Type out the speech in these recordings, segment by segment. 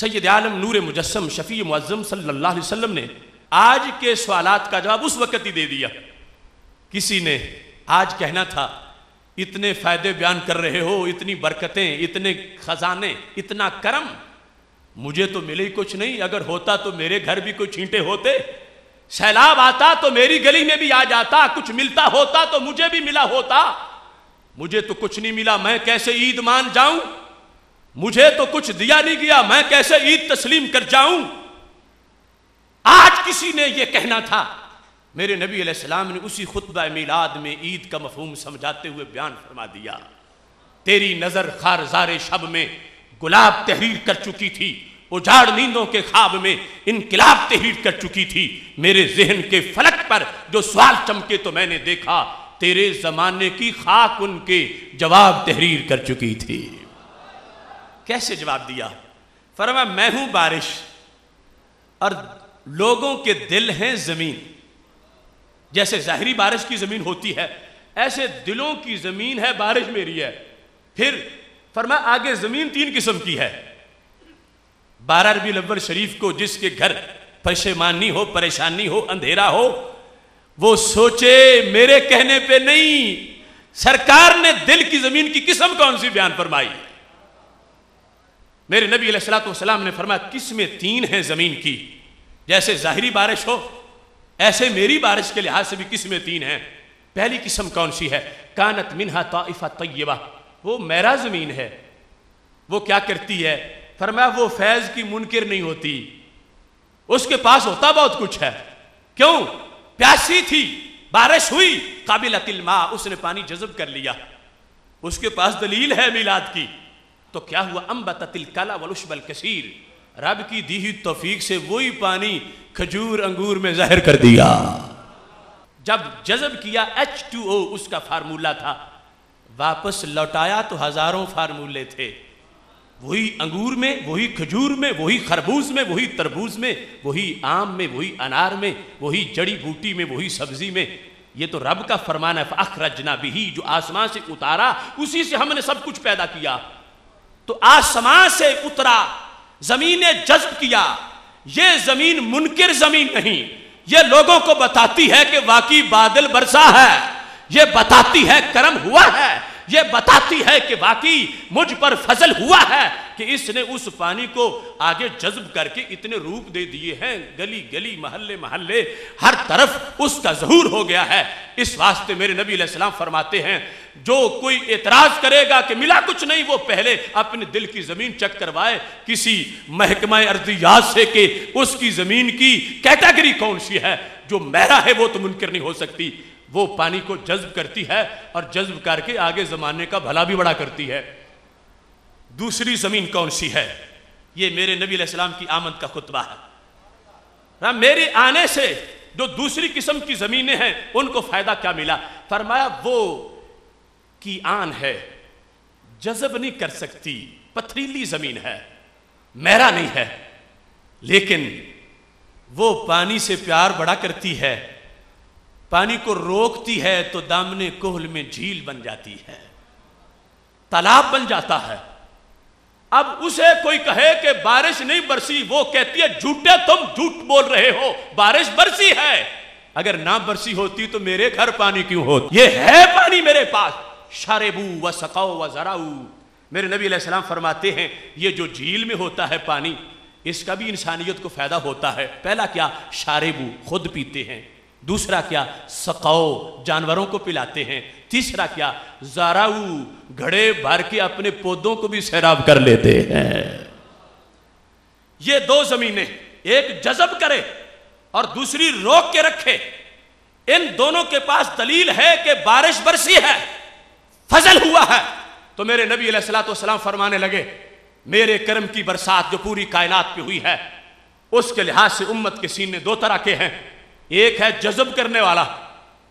सैयद आलम नूर मुजस्सम शफी मुअज्जम सल्लल्लाहु अलैहि वसल्लम ने आज के सवालात का जवाब उस वक़्त ही दे दिया। किसी ने आज कहना था इतने फ़ायदे बयान कर रहे हो, इतनी बरकतें, इतने ख़जाने, इतना करम, मुझे तो मिले ही कुछ नहीं। अगर होता तो मेरे घर भी कोई छींटे होते, सैलाब आता तो मेरी गली में भी आ जाता, कुछ मिलता होता तो मुझे भी मिला होता। मुझे तो कुछ नहीं मिला, मैं कैसे ईद मान जाऊं? मुझे तो कुछ दिया नहीं गया, मैं कैसे ईद तस्लीम कर जाऊं? आज किसी ने यह कहना था। मेरे नबी अलैहिस्सलाम ने उसी खुतबा मिलाद में ईद का मफहूम समझाते हुए बयान फरमा दिया। तेरी नजर खारजार शब में गुलाब तहरीर कर चुकी थी, उजाड़ नींदों के ख्वाब में इनकलाब तहरीर कर चुकी थी। मेरे जहन के फलक पर जो सवाल चमके तो मैंने देखा तेरे जमाने की खाक उनके जवाब तहरीर कर चुकी थी। कैसे जवाब दिया? फरमा मैं हूं बारिश और लोगों के दिल हैं जमीन। जैसे ज़ाहिरी बारिश की जमीन होती है, ऐसे दिलों की जमीन है बारिश मेरी है। फिर फरमा आगे जमीन तीन किस्म की है। 12 रबीउल अव्वल शरीफ को जिसके घर परेशानी हो, परेशानी हो, अंधेरा हो, वो सोचे मेरे कहने पे नहीं, सरकार ने दिल की जमीन की किस्म कौन सी बयान फरमाई। मेरे नबी अलैहिस्सलातु वस्सलाम ने फरमाया किस्में तीन हैं जमीन की। जैसे जाहिरी बारिश हो, ऐसे मेरी बारिश के लिहाज से भी किस्में तीन हैं। पहली किस्म कौन सी है? कानत मिन्हा ताइफा तय्यबा, वो मेरा जमीन है। वो क्या करती है? फरमाया वो फैज़ की मुनकिर नहीं होती, उसके पास होता बहुत कुछ है। क्यों? प्यासी थी, बारिश हुई, काबिलतिल मा, उसने पानी जज्ब कर लिया, उसके पास दलील है मिलाद की। तो क्या हुआ? अम्बततिल कला वलुश्बल कसीर, रब की दी हुई तौफीक से वही पानी खजूर अंगूर में ज़ाहिर कर दिया। जब जज्ब किया H2O उसका फार्मूला था, वापस लौटाया तो हजारों फार्मूले थे। वही अंगूर में, वही खजूर में, वही खरबूज में, वही तरबूज में, वही आम में, वही अनार में, वही जड़ी बूटी में, वही सब्जी में। ये तो रब का फरमान है। अखरजना बिही, जो आसमान से उतारा उसी से हमने सब कुछ पैदा किया। तो आसमान से उतरा, जमीन जज्ब किया। ये जमीन मुनकिर जमीन नहीं, ये लोगों को बताती है कि वाकई बादल बरसा है, ये बताती है करम हुआ है, ये बताती है कि वाकई मुझ पर फजल हुआ है कि इसने उस पानी को आगे जज्ब करके इतने रूप दे दिए हैं, गली गली, महल्ले महल्ले, हर तरफ उसका ज़हूर हो गया है। इस वास्ते मेरे नबी अलैहिस्सलाम फरमाते हैं जो कोई एतराज़ करेगा कि मिला कुछ नहीं, वो पहले अपने दिल की ज़मीन चेक करवाए किसी महकमा अर्दियात से कि उसकी ज़मीन की कैटेगरी कौन सी है। जो मेरा है वो तो मुनकर नहीं हो सकती, वो पानी को जज्ब करती है और जज्ब करके आगे ज़माने का भला भी बड़ा करती है। दूसरी ज़मीन कौन सी है? ये मेरे नबी अलैहिस्सलाम की आमद का खुतबा है। मेरे आने से जो दूसरी किस्म की ज़मीनें हैं उनको फ़ायदा क्या मिला? फरमाया वो की आन है, जज्ब नहीं कर सकती, पथरीली ज़मीन है, मेरा नहीं है, लेकिन वो पानी से प्यार बड़ा करती है, पानी को रोकती है तो दामने कोहल में झील बन जाती है, तालाब बन जाता है। अब उसे कोई कहे कि बारिश नहीं बरसी, वो कहती है झूठे तुम झूठ बोल रहे हो, बारिश बरसी है। अगर ना बरसी होती तो मेरे घर पानी क्यों होता? ये है पानी मेरे पास। शरबू व सकाओ व जराऊ, मेरे नबी अलैहिस्सलाम फरमाते हैं ये जो झील में होता है पानी, इसका भी इंसानियत को फायदा होता है। पहला क्या? शरबू, खुद पीते हैं। दूसरा क्या? सकाओ, जानवरों को पिलाते हैं। तीसरा क्या? ज़राऊ, घड़े भर के अपने पौधों को भी सैराब कर लेते हैं। ये दो जमीनें, एक जज़ब करे और दूसरी रोक के रखे, इन दोनों के पास दलील है कि बारिश बरसी है, फजल हुआ है। तो मेरे नबी अलैहिस्सलाम फरमाने लगे मेरे करम की बरसात जो पूरी कायनात पे हुई है, उसके लिहाज से उम्मत के सीने दो तरह के हैं। एक है जज्ब करने वाला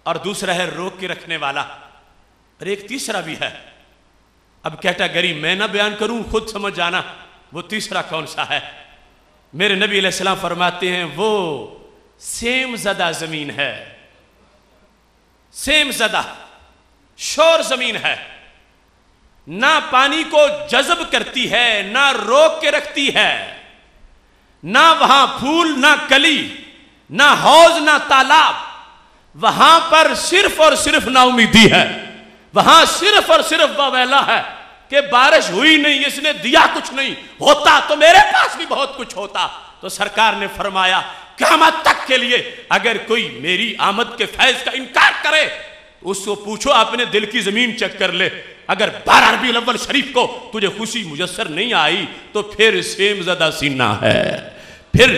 और दूसरा है रोक के रखने वाला, और एक तीसरा भी है। अब कैटेगरी मैं ना बयान करूं, खुद समझ जाना वो तीसरा कौन सा है। मेरे नबी अलैहिस्सलाम फरमाते हैं वो सेम ज़दा ज़मीन है, सेम ज़दा शोर ज़मीन है, ना पानी को जज्ब करती है ना रोक के रखती है, ना वहां फूल ना कली ना हौज ना तालाब, वहां पर सिर्फ और सिर्फ नाउमीदी है, वहां सिर्फ और सिर्फ बवेला है कि बारिश हुई नहीं, इसने दिया कुछ नहीं, होता तो मेरे पास भी बहुत कुछ होता। तो सरकार ने फरमाया क़यामत तक के लिए अगर कोई मेरी आमद के फैज का इनकार करे उसको पूछो अपने दिल की जमीन चेक कर ले, अगर 12 रबीउल अव्वल शरीफ को तुझे खुशी मुयस्सर नहीं आई तो फिर सेम ज़दा सीना है, फिर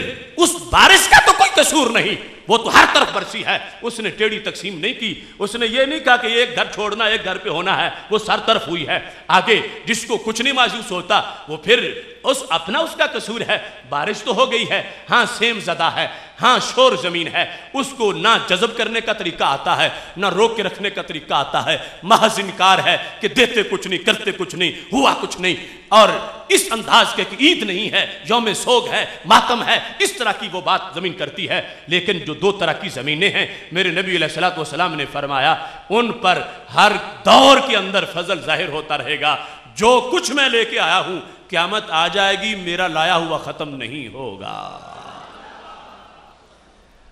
उस बारिश का तो कोई कसूर नहीं, वो तो हर तरफ बरसी है, उसने टेढ़ी तकसीम नहीं की, उसने ये नहीं कहा कि एक घर छोड़ना एक घर पे होना है, वो सर तरफ हुई है। आगे जिसको कुछ नहीं महसूस होता वो फिर उस अपना उसका कसूर है, बारिश तो हो गई है, हाँ सेम ज़दा है, हाँ शोर ज़मीन है, उसको ना जज़ब करने का तरीका आता है ना रोक के रखने का तरीका आता है, महज इनकार है कि देते कुछ नहीं करते कुछ नहीं हुआ कुछ नहीं, और इस अंदाज के कि ईद नहीं है यौम सोग है मातम है, इस तरह की वो बात ज़मीन करती है। लेकिन जो दो तरह की ज़मीनें हैं मेरे नबी अलैहिस्सलातु वस्सलाम ने फरमाया उन पर हर दौर के अंदर फजल जाहिर होता रहेगा। जो कुछ मैं लेके आया हूँ क़यामत आ जाएगी मेरा लाया हुआ ख़त्म नहीं होगा।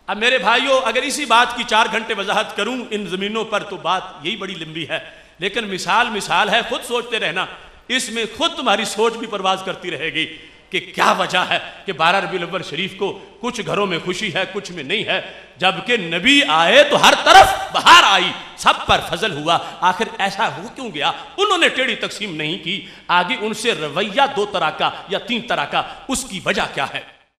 अब मेरे भाइयों अगर इसी बात की 4 घंटे वजाहत करूं इन ज़मीनों पर तो बात यही बड़ी लंबी है, लेकिन मिसाल मिसाल है, खुद सोचते रहना, इसमें खुद तुम्हारी सोच भी परवाज करती रहेगी कि क्या वजह है कि 12 रबीउल अव्वल शरीफ को कुछ घरों में खुशी है कुछ में नहीं है, जबकि नबी आए तो हर तरफ बहार आई, सब पर फजल हुआ, आखिर ऐसा हो क्यों गया? उन्होंने टेढ़ी तकसीम नहीं की। आगे उनसे रवैया 2 तरह का या 3 तरह का, उसकी वजह क्या है?